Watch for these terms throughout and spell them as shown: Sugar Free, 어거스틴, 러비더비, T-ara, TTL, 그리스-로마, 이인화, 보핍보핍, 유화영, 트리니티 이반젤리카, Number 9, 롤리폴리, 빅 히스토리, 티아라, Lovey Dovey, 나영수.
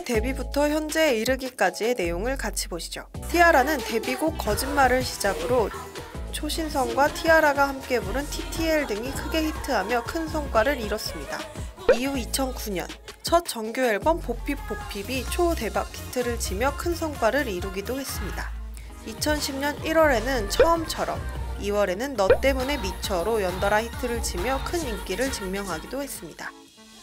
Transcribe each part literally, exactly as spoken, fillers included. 티아라의 데뷔부터 현재에 이르기까지의 내용을 같이 보시죠. 티아라는 데뷔곡 거짓말을 시작으로 초신성과 티아라가 함께 부른 티티엘 등이 크게 히트하며 큰 성과를 이뤘습니다. 이후 이천구 년 첫 정규 앨범 보핍보핍이 초대박 히트를 치며 큰 성과를 이루기도 했습니다. 이천십 년 일월에는 처음처럼, 이월에는 너 때문에 미쳐로 연달아 히트를 치며 큰 인기를 증명하기도 했습니다.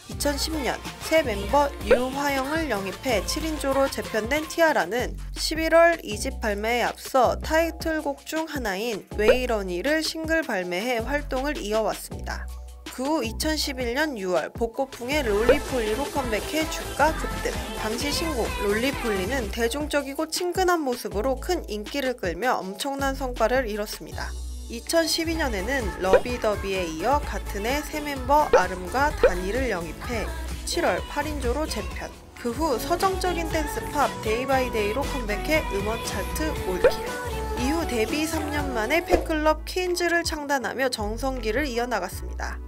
이천십 년 새 멤버 유화영을 영입해 칠 인조로 재편된 티아라는 십일월 이 집 발매에 앞서 타이틀곡 중 하나인 왜 이러니를 싱글 발매해 활동을 이어왔습니다. 그 후 이천십일 년 유월 복고풍의 롤리폴리로 컴백해 주가 급등. 당시 신곡 롤리폴리는 대중적이고 친근한 모습으로 큰 인기를 끌며 엄청난 성과를 이뤘습니다. 이천십이 년에는 러비더비에 이어 같은 해 새 멤버 아름과 다니를 영입해 칠월 팔 인조로 재편. 그 후 서정적인 댄스팝 데이바이데이로 컴백해 음원 차트 올킬. 이후 데뷔 삼 년 만에 팬클럽 퀸즈를 창단하며 정성기를 이어나갔습니다.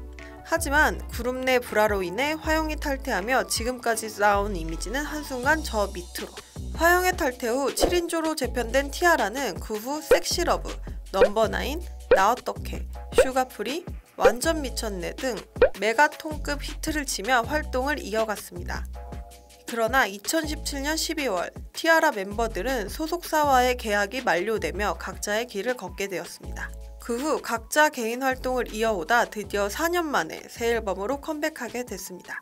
하지만 그룹 내 불화로 인해 화영이 탈퇴하며 지금까지 쌓아온 이미지는 한순간 저 밑으로. 화영의 탈퇴 후 칠 인조로 재편된 티아라는 그 후 섹시러브, 넘버 나인, 나 어떡해, 슈가프리, 완전 미쳤네 등 메가톤급 히트를 치며 활동을 이어갔습니다. 그러나 이천십칠 년 십이월 티아라 멤버들은 소속사와의 계약이 만료되며 각자의 길을 걷게 되었습니다. 그 후 각자 개인 활동을 이어오다 드디어 사 년 만에 새 앨범으로 컴백하게 됐습니다.